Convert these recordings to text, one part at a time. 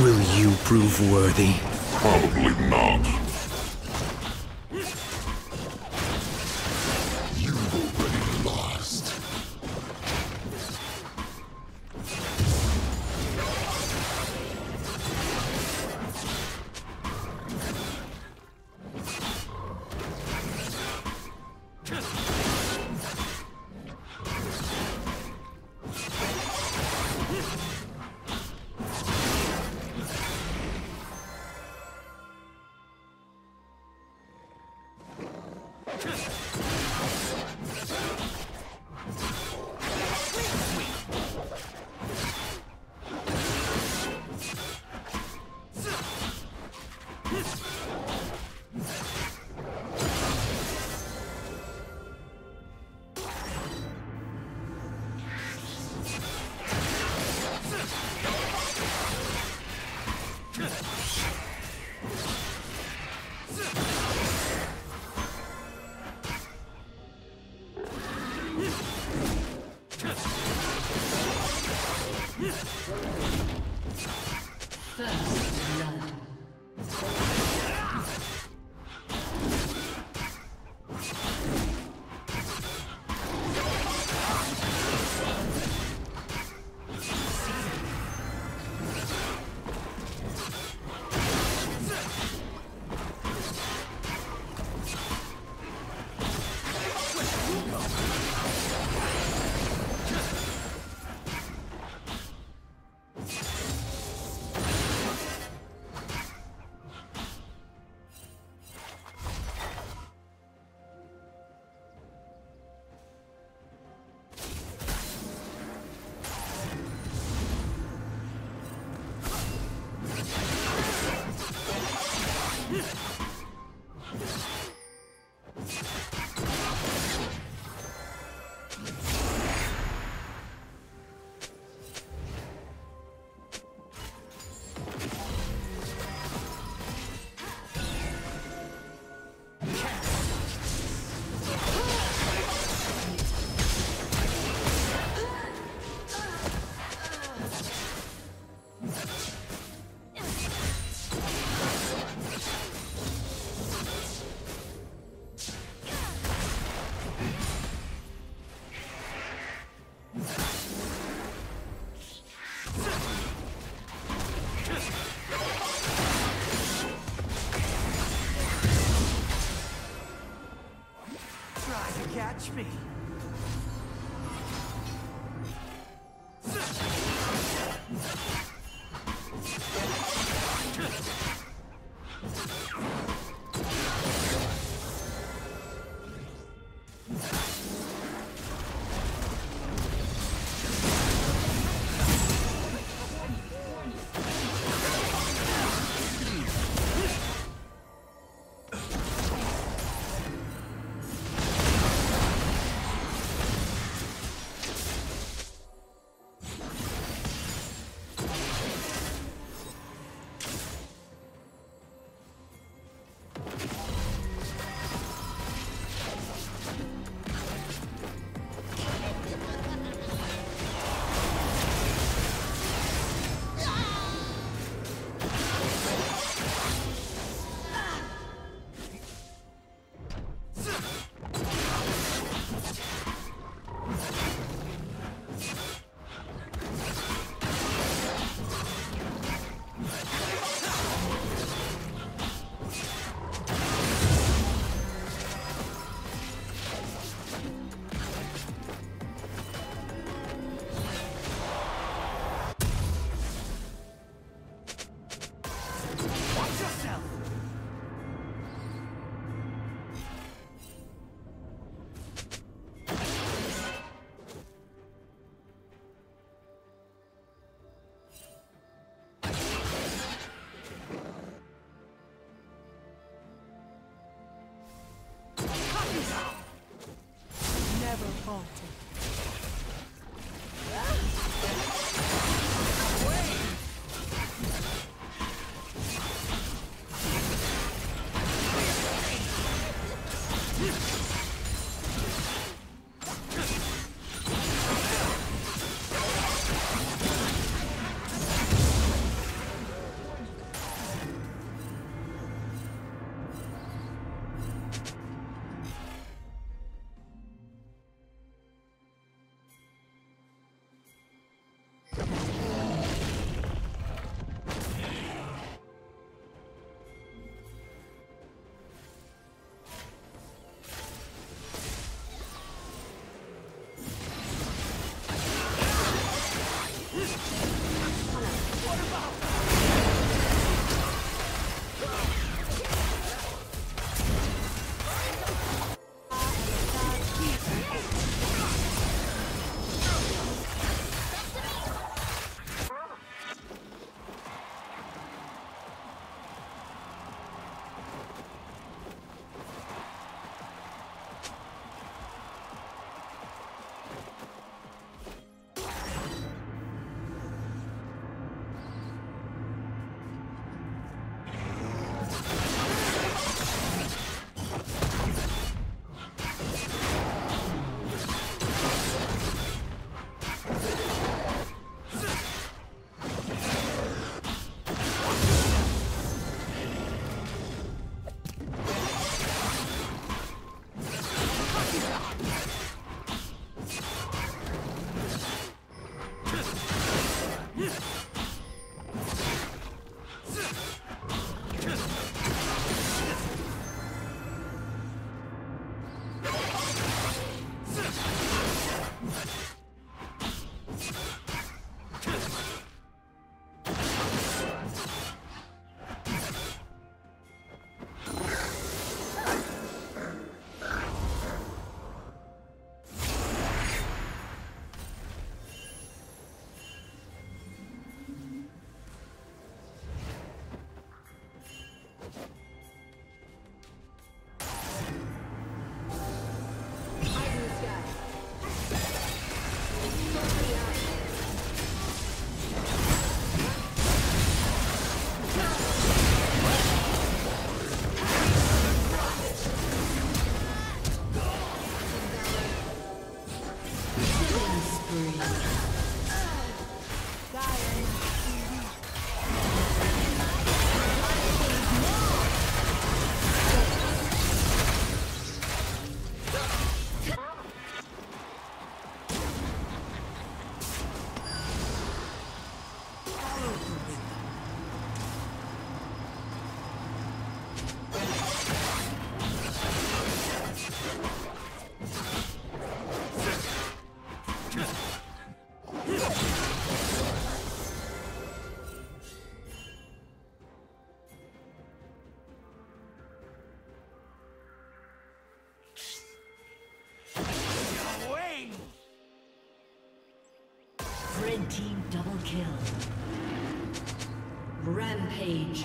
Will you prove worthy? Probably not. You've already lost. Catch me. Red team double kill. Rampage.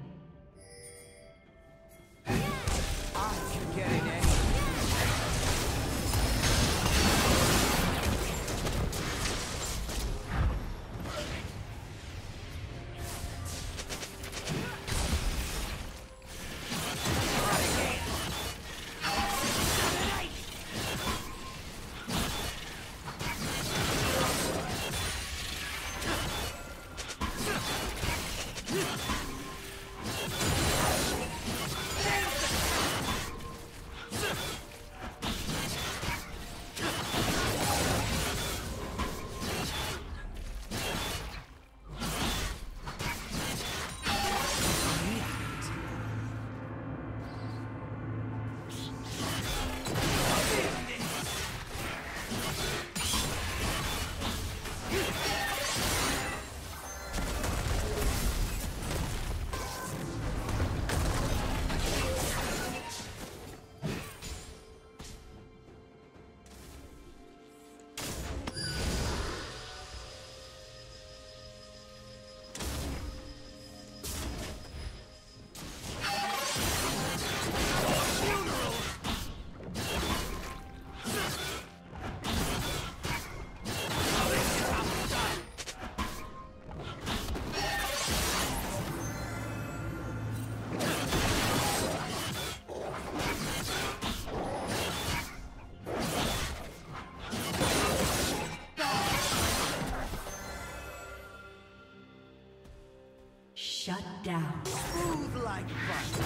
Shut down. Smooth like butter.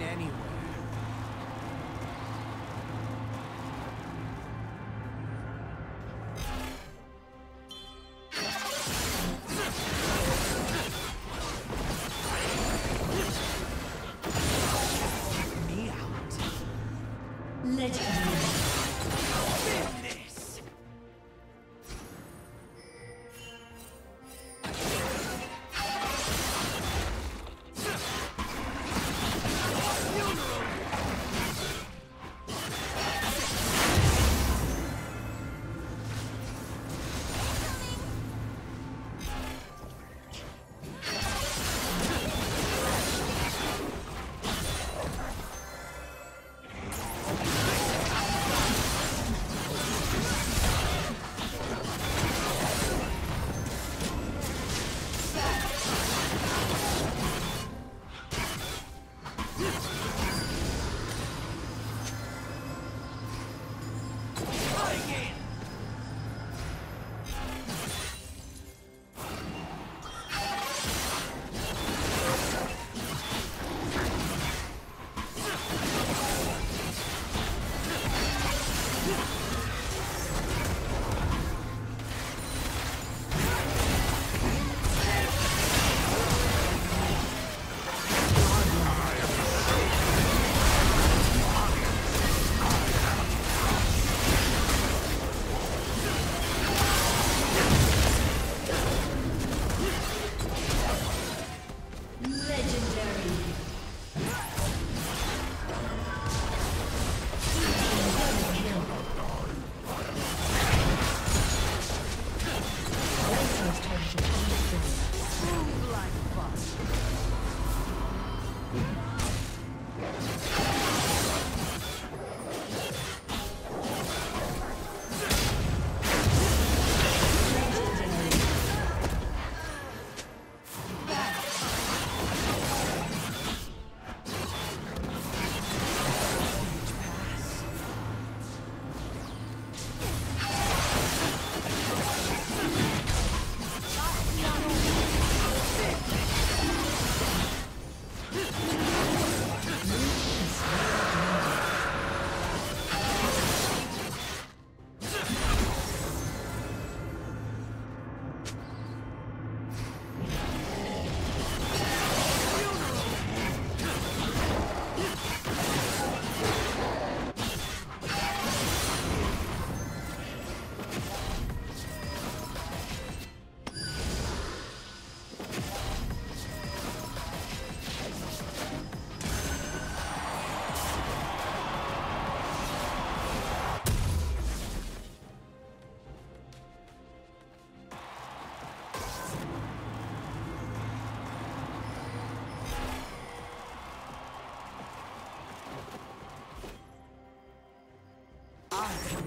going anywhere.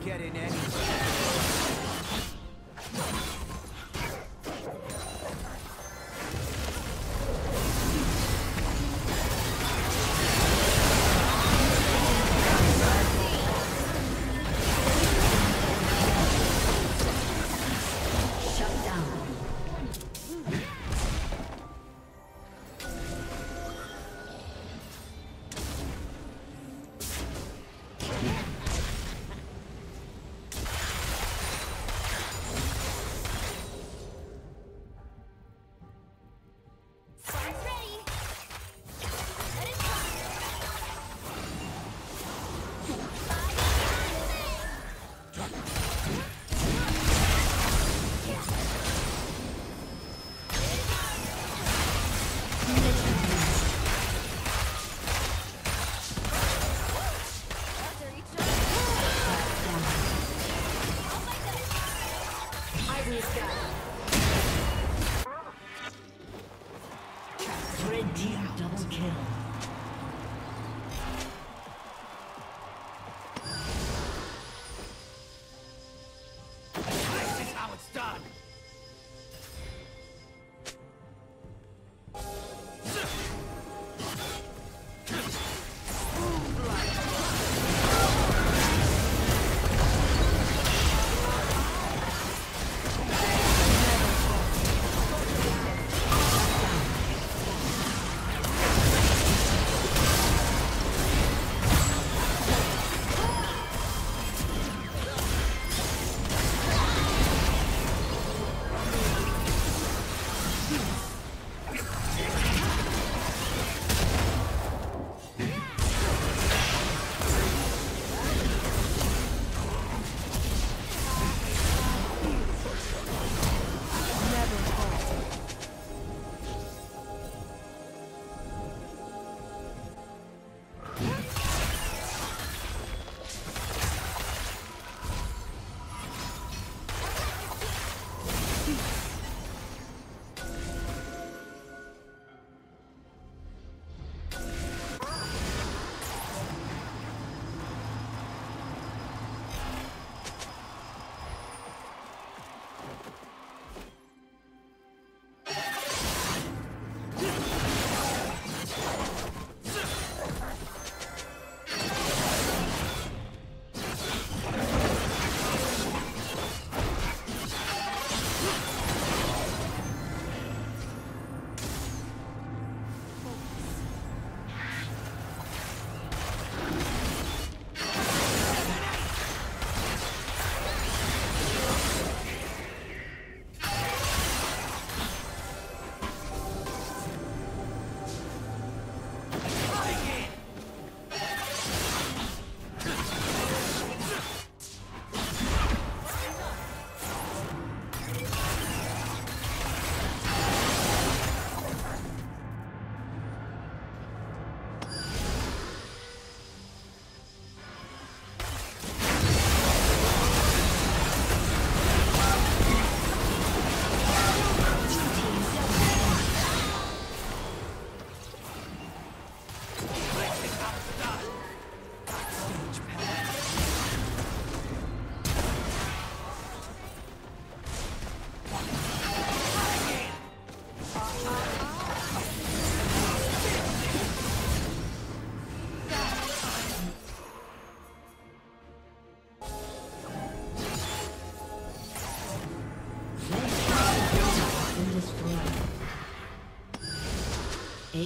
Get in anyway.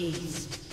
Ace.